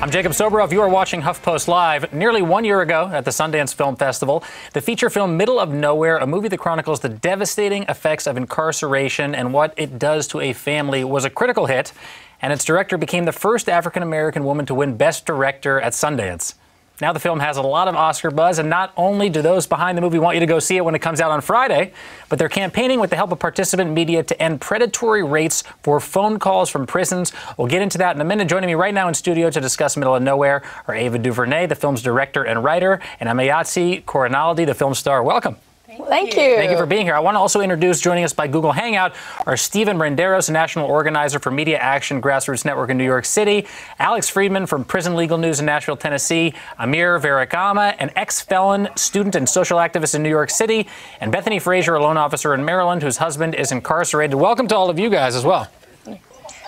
I'm Jacob Soboroff. You are watching HuffPost Live. Nearly 1 year ago at the Sundance Film Festival, the feature film Middle of Nowhere, a movie that chronicles the devastating effects of incarceration and what it does to a family, was a critical hit, and its director became the first African-American woman to win Best Director at Sundance. Now the film has a lot of Oscar buzz, and not only do those behind the movie want you to go see it when it comes out on Friday, but they're campaigning with the help of Participant Media to end predatory rates for phone calls from prisons. We'll get into that in a minute. Joining me right now in studio to discuss Middle of Nowhere are Ava DuVernay, the film's director and writer, and Emayatzy Corinealdi, the film star. Welcome. Thank you. Thank you for being here. I want to also introduce, joining us by Google Hangout, are Steven Renderos, a national organizer for Media Action Grassroots Network in New York City, Alex Friedman from Prison Legal News in Nashville, Tennessee, Amir Varagama, an ex-felon, student, and social activist in New York City, and Bethany Fraser, a loan officer in Maryland whose husband is incarcerated. Welcome to all of you guys as well.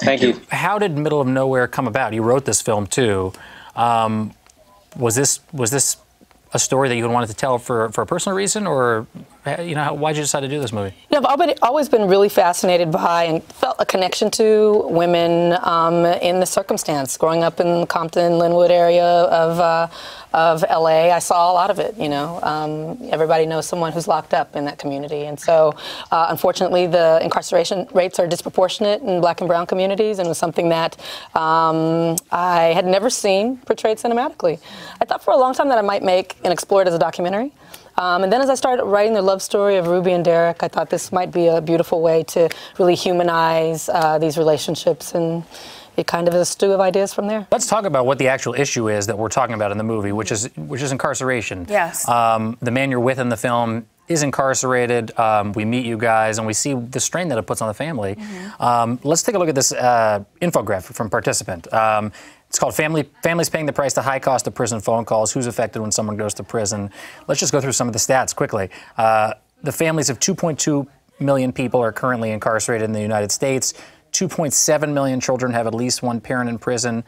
Thank you. How did Middle of Nowhere come about? You wrote this film too. Was this a story that you wanted to tell for a personal reason, or, you know, why'd you decide to do this movie? You know, I've always been really fascinated by and felt a connection to women in the circumstance. Growing up in the Compton, Lynwood area of LA, I saw a lot of it, you know. Everybody knows someone who's locked up in that community. And so, unfortunately, the incarceration rates are disproportionate in black and brown communities, and it was something that I had never seen portrayed cinematically. I thought for a long time that I might make and explore it as a documentary. And then as I started writing the love story of Ruby and Derek, I thought this might be a beautiful way to really humanize these relationships, and it kind of is a stew of ideas from there. Let's talk about what the actual issue is that we're talking about in the movie, which is incarceration. Yes. The man you're with in the film is incarcerated. We meet you guys, and we see the strain that it puts on the family. Mm-hmm. Let's take a look at this infographic from Participant. It's called Families Paying the Price, the High Cost of Prison Phone Calls, Who's Affected When Someone Goes to Prison. Let's just go through some of the stats quickly. The families of 2.2 million people are currently incarcerated in the United States. 2.7 million children have at least one parent in prison.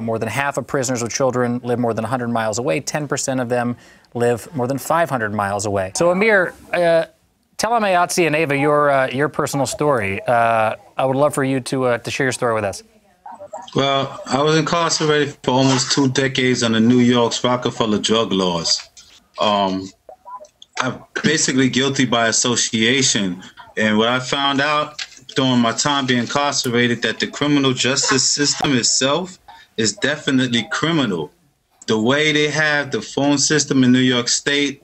More than half of prisoners with children live more than 100 miles away. 10% of them live more than 500 miles away. So, Amir, tell Emayatzy and Ava your personal story. I would love for you to share your story with us. Well, I was incarcerated for almost 2 decades under New York's Rockefeller drug laws. I'm basically guilty by association. And what I found out during my time being incarcerated, that the criminal justice system itself is definitely criminal. The way they have the phone system in New York State,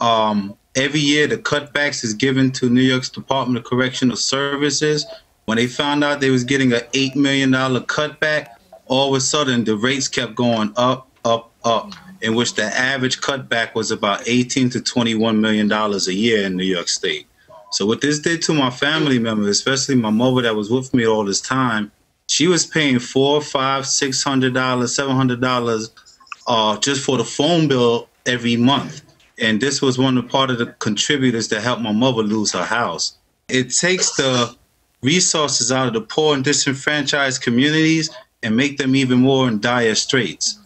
every year the cutbacks is given to New York's Department of Correctional Services. When they found out they was getting an $8 million cutback, all of a sudden the rates kept going up, up, up, in which the average cutback was about $18 to $21 million a year in New York State. So what this did to my family members, especially my mother that was with me all this time, she was paying $400, $500, $600, $700 just for the phone bill every month. And this was one of the part of the contributors that helped my mother lose her house. It takes the resources out of the poor and disenfranchised communities and make them even more in dire straits.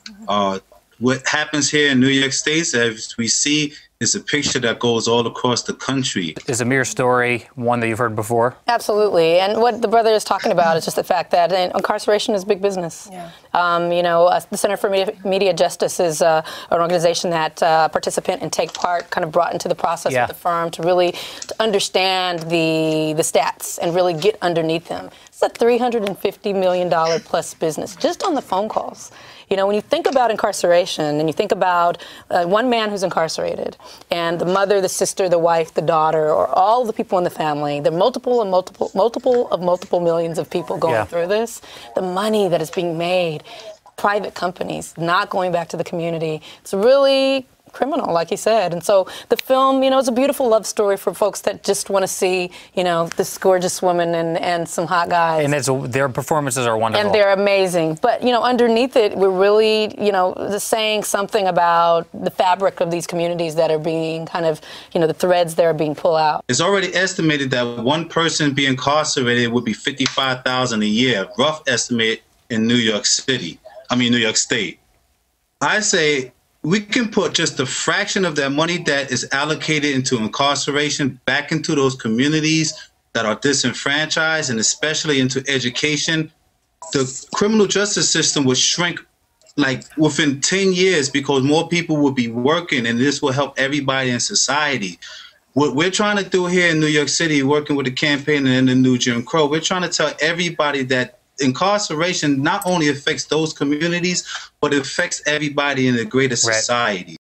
What happens here in New York State, as we see, is a picture that goes all across the country. Is Amir's story one that you've heard before? Absolutely. And what the brother is talking about is just the fact that incarceration is big business. Yeah. You know, the Center for Media Justice is an organization that Participant and Take Part kind of brought into the process with the firm to really understand the stats and really get underneath them. It's a $350 million plus business just on the phone calls. You know, when you think about incarceration and you think about one man who's incarcerated and the mother, the sister, the wife, the daughter, or all the people in the family, there are multiple millions of people going through this. The money that is being made, private companies not going back to the community, it's really criminal, like he said. And so the film, you know, it's a beautiful love story for folks that just want to see, you know, this gorgeous woman and some hot guys. And it's, their performances are wonderful. And they're amazing. But, you know, underneath it, we're really, you know, saying something about the fabric of these communities that are being kind of, you know, the threads that are being pulled out. It's already estimated that one person being incarcerated would be $55,000 a year, rough estimate, in New York State. I say, we can put just a fraction of that money that is allocated into incarceration back into those communities that are disenfranchised, and especially into education. The criminal justice system would shrink like within 10 years, because more people will be working and this will help everybody in society. What we're trying to do here in New York City, working with the campaign and the New Jim Crow, we're trying to tell everybody that incarceration not only affects those communities, but it affects everybody in the greater society.